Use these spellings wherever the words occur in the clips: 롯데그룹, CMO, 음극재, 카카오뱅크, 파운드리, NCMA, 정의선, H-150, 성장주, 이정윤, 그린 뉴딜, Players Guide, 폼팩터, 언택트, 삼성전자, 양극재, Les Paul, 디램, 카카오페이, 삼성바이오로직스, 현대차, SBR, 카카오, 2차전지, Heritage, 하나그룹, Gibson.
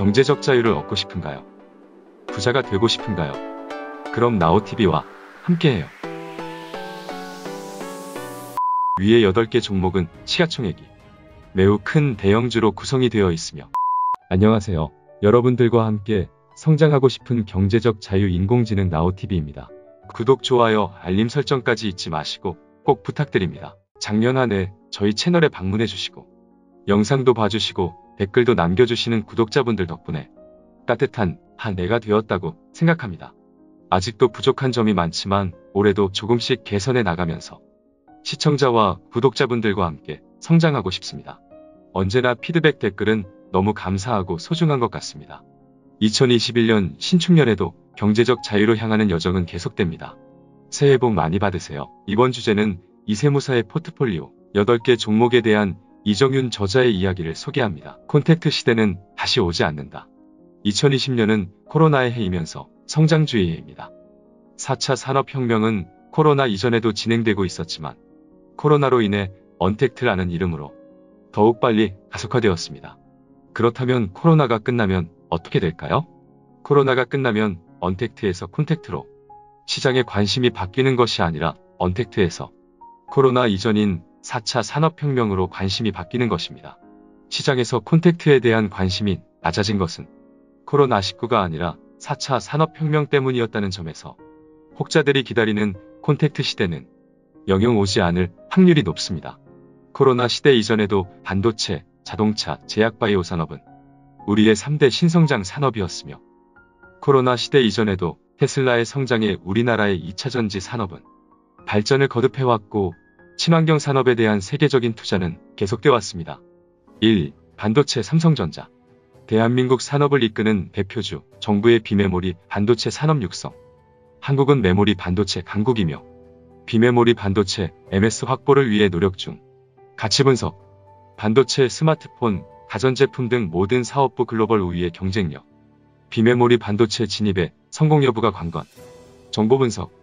경제적 자유를 얻고 싶은가요? 부자가 되고 싶은가요? 그럼 나우TV와 함께해요. 위의 8개 종목은 시가총액이 매우 큰 대형주로 구성이 되어 있으며, 안녕하세요. 여러분들과 함께 성장하고 싶은 경제적 자유 인공지능 나우TV입니다. 구독, 좋아요, 알림 설정까지 잊지 마시고 꼭 부탁드립니다. 작년 한 해 저희 채널에 방문해 주시고 영상도 봐주시고 댓글도 남겨주시는 구독자분들 덕분에 따뜻한 한 해가 되었다고 생각합니다. 아직도 부족한 점이 많지만 올해도 조금씩 개선해 나가면서 시청자와 구독자분들과 함께 성장하고 싶습니다. 언제나 피드백, 댓글은 너무 감사하고 소중한 것 같습니다. 2021년 신축년에도 경제적 자유로 향하는 여정은 계속됩니다. 새해 복 많이 받으세요. 이번 주제는 이세무사의 포트폴리오 8개 종목에 대한 이정윤 저자의 이야기를 소개합니다. 콘택트 시대는 다시 오지 않는다. 2020년은 코로나의 해이면서 성장주의 해입니다. 4차 산업혁명은 코로나 이전에도 진행되고 있었지만 코로나로 인해 언택트라는 이름으로 더욱 빨리 가속화되었습니다. 그렇다면 코로나가 끝나면 어떻게 될까요? 코로나가 끝나면 언택트에서 콘택트로 시장의 관심이 바뀌는 것이 아니라 언택트에서 코로나 이전인 4차 산업혁명으로 관심이 바뀌는 것입니다. 시장에서 콘택트에 대한 관심이 낮아진 것은 코로나19가 아니라 4차 산업혁명 때문이었다는 점에서 혹자들이 기다리는 콘택트 시대는 영영 오지 않을 확률이 높습니다. 코로나 시대 이전에도 반도체, 자동차, 제약바이오 산업은 우리의 3대 신성장 산업이었으며 코로나 시대 이전에도 테슬라의 성장에 우리나라의 2차전지 산업은 발전을 거듭해왔고 친환경 산업에 대한 세계적인 투자는 계속되어 왔습니다. 1. 반도체 삼성전자. 대한민국 산업을 이끄는 대표주, 정부의 비메모리 반도체 산업 육성. 한국은 메모리 반도체 강국이며 비메모리 반도체 MS 확보를 위해 노력 중. 가치 분석. 반도체, 스마트폰, 가전제품 등 모든 사업부 글로벌 5위의 경쟁력. 비메모리 반도체 진입의 성공 여부가 관건. 정보 분석.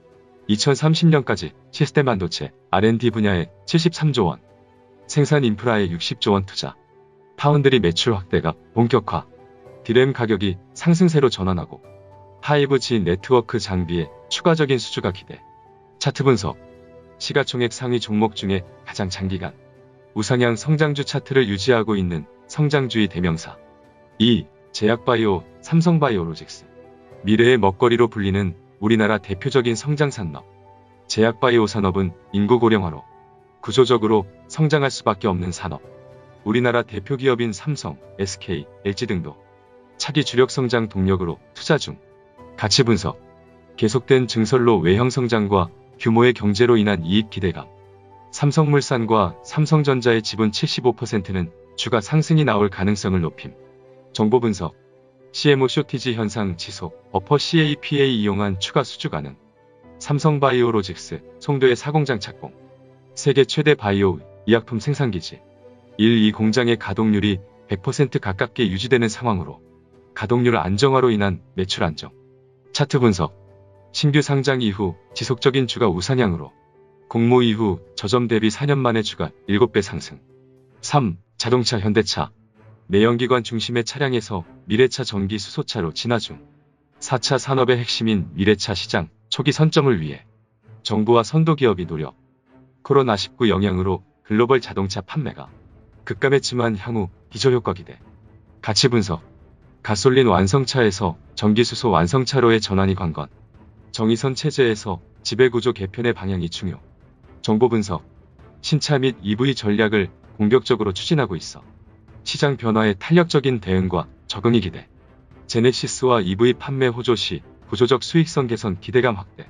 2030년까지 시스템 반도체 R&D 분야에 73조 원, 생산 인프라에 60조 원 투자. 파운드리 매출 확대가 본격화. 디램 가격이 상승세로 전환하고 5G 네트워크 장비의 추가적인 수주가 기대. 차트 분석. 시가총액 상위 종목 중에 가장 장기간 우상향 성장주 차트를 유지하고 있는 성장주의 대명사. 2. 제약바이오 삼성바이오로직스. 미래의 먹거리로 불리는 우리나라 대표적인 성장산업. 제약바이오 산업은 인구 고령화로 구조적으로 성장할 수밖에 없는 산업. 우리나라 대표 기업인 삼성, SK, LG 등도 차기 주력 성장 동력으로 투자 중. 가치 분석. 계속된 증설로 외형 성장과 규모의 경제로 인한 이익 기대감. 삼성물산과 삼성전자의 지분 75%는 주가 상승이 나올 가능성을 높임. 정보 분석. CMO 쇼티지 현상 지속, 버퍼 CAPA 이용한 추가 수주 가능. 삼성바이오로직스, 송도의 사공장 착공. 세계 최대 바이오 의약품 생산기지. 1, 2공장의 가동률이 100% 가깝게 유지되는 상황으로 가동률 안정화로 인한 매출 안정. 차트 분석. 신규 상장 이후 지속적인 주가 우상향으로 공모 이후 저점 대비 4년 만에 주가 7배 상승. 3. 자동차 현대차. 내연기관 중심의 차량에서 미래차 전기 수소차로 진화 중. 4차 산업의 핵심인 미래차 시장 초기 선점을 위해 정부와 선도기업이 노력. 코로나19 영향으로 글로벌 자동차 판매가 급감했지만 향후 기저효과 기대. 가치 분석. 가솔린 완성차에서 전기수소 완성차로의 전환이 관건. 정의선 체제에서 지배구조 개편의 방향이 중요. 정보 분석. 신차 및 EV 전략을 공격적으로 추진하고 있어 시장 변화에 탄력적인 대응과 적응이 기대. 제네시스와 EV 판매 호조 시 구조적 수익성 개선 기대감 확대.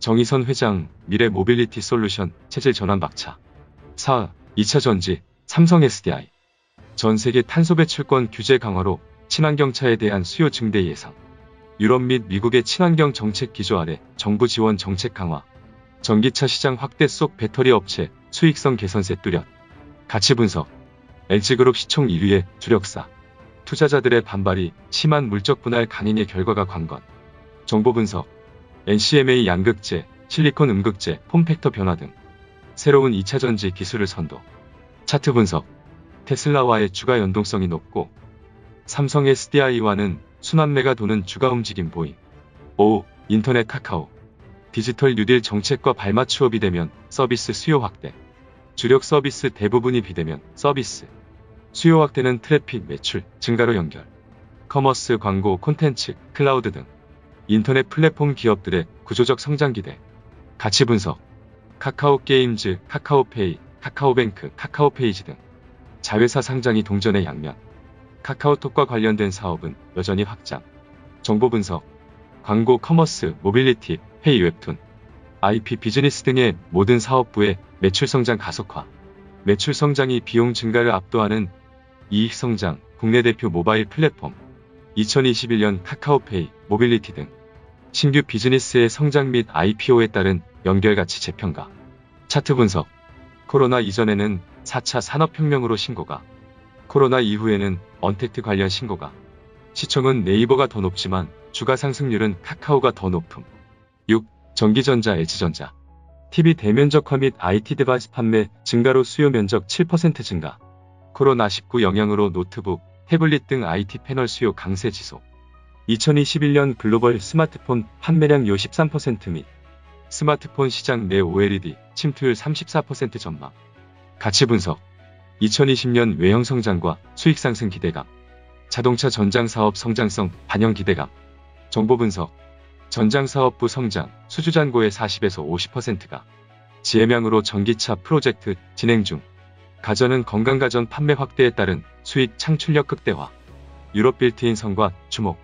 정의선 회장, 미래 모빌리티 솔루션 체질 전환 막차. 4. 2차전지 삼성 SDI. 전 세계 탄소 배출권 규제 강화로 친환경 차에 대한 수요 증대 예상. 유럽 및 미국의 친환경 정책 기조 아래 정부 지원 정책 강화. 전기차 시장 확대 속 배터리 업체 수익성 개선세 뚜렷. 가치 분석. 엘지그룹 시총 1위의 주력사. 투자자들의 반발이 심한 물적 분할 강행의 결과가 관건. 정보 분석. NCMA 양극재, 실리콘 음극재, 폼팩터 변화 등 새로운 2차전지 기술을 선도. 차트 분석. 테슬라와의 주가 연동성이 높고 삼성 SDI와는 순환매가 도는 주가 움직임 보임. 5. 인터넷 카카오. 디지털 뉴딜 정책과 발맞추어 비대면 서비스 수요 확대. 주력 서비스 대부분이 비대면 서비스. 수요 확대는 트래픽 매출 증가로 연결. 커머스, 광고, 콘텐츠, 클라우드 등 인터넷 플랫폼 기업들의 구조적 성장 기대. 가치 분석. 카카오게임즈, 카카오페이, 카카오뱅크, 카카오페이지 등 자회사 상장이 동전의 양면. 카카오톡과 관련된 사업은 여전히 확장. 정보 분석. 광고, 커머스, 모빌리티, 회의, 웹툰, IP 비즈니스 등의 모든 사업부의 매출 성장 가속화. 매출 성장이 비용 증가를 압도하는 이익 성장. 국내 대표 모바일 플랫폼. 2021년 카카오페이, 모빌리티 등 신규 비즈니스의 성장 및 IPO에 따른 연결가치 재평가. 차트 분석. 코로나 이전에는 4차 산업혁명으로 신고가. 코로나 이후에는 언택트 관련 신고가. 시청은 네이버가 더 높지만 주가 상승률은 카카오가 더 높음. 6. 전기전자, 엘지전자. TV 대면적화 및 IT 디바이스 판매 증가로 수요 면적 7% 증가. 코로나19 영향으로 노트북, 태블릿 등 IT 패널 수요 강세 지속. 2021년 글로벌 스마트폰 판매량 요 13% 및 스마트폰 시장 내 OLED 침투율 34% 전망. 가치 분석. 2020년 외형 성장과 수익 상승 기대감. 자동차 전장 사업 성장성 반영 기대감. 정보 분석. 전장 사업부 성장, 수주 잔고의 40에서 50%가 지혜명으로 전기차 프로젝트 진행 중. 가전은 건강가전 판매 확대에 따른 수익 창출력 극대화. 유럽 빌트인 성과 주목.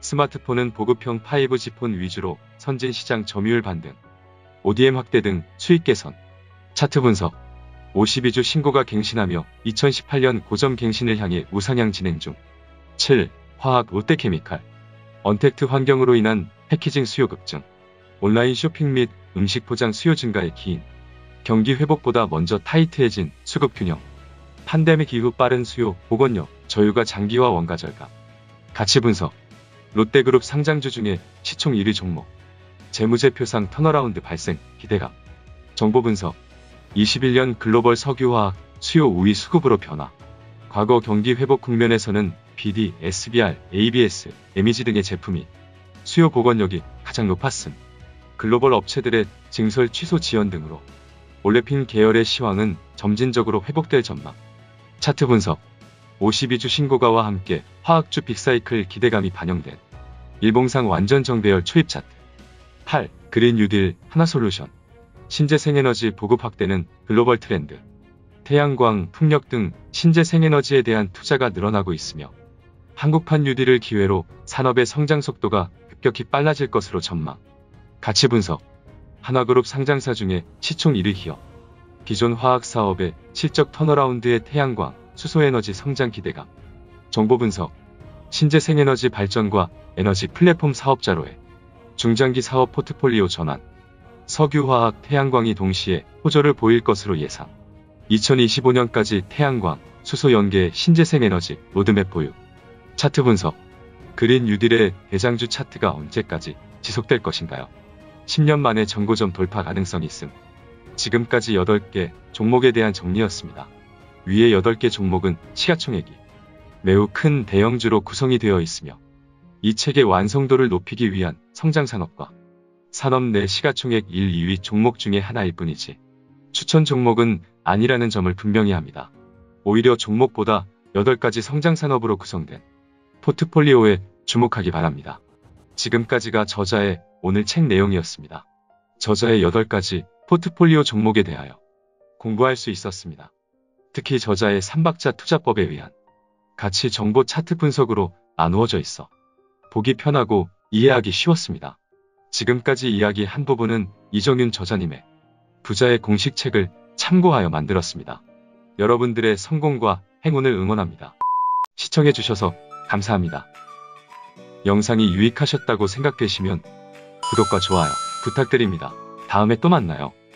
스마트폰은 보급형 5G 폰 위주로 선진 시장 점유율 반등, ODM 확대 등 수익 개선. 차트 분석. 52주 신고가 갱신하며 2018년 고점 갱신을 향해 우상향 진행 중. 7. 화학, 롯데케미칼. 언택트 환경으로 인한 패키징 수요 급증. 온라인 쇼핑 및 음식 포장 수요 증가의 기인. 경기 회복보다 먼저 타이트해진 수급 균형. 팬데믹 이후 빠른 수요, 보건료, 저유가 장기화 원가 절감. 가치 분석. 롯데그룹 상장주 중에 시총 1위 종목. 재무제표상 턴어라운드 발생, 기대감. 정보 분석. 21년 글로벌 석유화학 수요 우위 수급으로 변화. 과거 경기 회복 국면에서는 BD, SBR, ABS, MEG 등의 제품이 수요 복원력이 가장 높았음. 글로벌 업체들의 증설 취소 지연 등으로 올레핀 계열의 시황은 점진적으로 회복될 전망. 차트 분석. 52주 신고가와 함께 화학주 빅사이클 기대감이 반영된 일봉상 완전 정배열 초입 차트. 8. 그린 뉴딜, 하나솔루션. 신재생에너지 보급 확대는 글로벌 트렌드. 태양광, 풍력 등 신재생에너지에 대한 투자가 늘어나고 있으며 한국판 뉴딜을 기회로 산업의 성장 속도가 급격히 빨라질 것으로 전망. 가치 분석. 하나그룹 상장사 중에 시총 1위 기업. 기존 화학 사업의 실적 턴어라운드의 태양광, 수소에너지 성장 기대감. 정보 분석. 신재생에너지 발전과 에너지 플랫폼 사업자로의 중장기 사업 포트폴리오 전환. 석유화학, 태양광이 동시에 호조를 보일 것으로 예상. 2025년까지 태양광, 수소 연계 신재생에너지 로드맵 보유. 차트 분석. 그린 뉴딜의 대장주 차트가 언제까지 지속될 것인가요? 10년 만에 전고점 돌파 가능성이 있음. 지금까지 8개 종목에 대한 정리였습니다. 위에 8개 종목은 시가총액이 매우 큰 대형주로 구성이 되어 있으며 이 책의 완성도를 높이기 위한 성장산업과 산업 내 시가총액 1, 2위 종목 중에 하나일 뿐이지 추천 종목은 아니라는 점을 분명히 합니다. 오히려 종목보다 8가지 성장산업으로 구성된 포트폴리오에 주목하기 바랍니다. 지금까지가 저자의 오늘 책 내용이었습니다. 저자의 8가지 포트폴리오 종목에 대하여 공부할 수 있었습니다. 특히 저자의 3박자 투자법에 의한 가치 정보 차트 분석으로 나누어져 있어 보기 편하고 이해하기 쉬웠습니다. 지금까지 이야기한 부분은 이정윤 저자님의 부자의 공식책을 참고하여 만들었습니다. 여러분들의 성공과 행운을 응원합니다. 시청해주셔서 감사합니다. 영상이 유익하셨다고 생각되시면 구독과 좋아요 부탁드립니다. 다음에 또 만나요.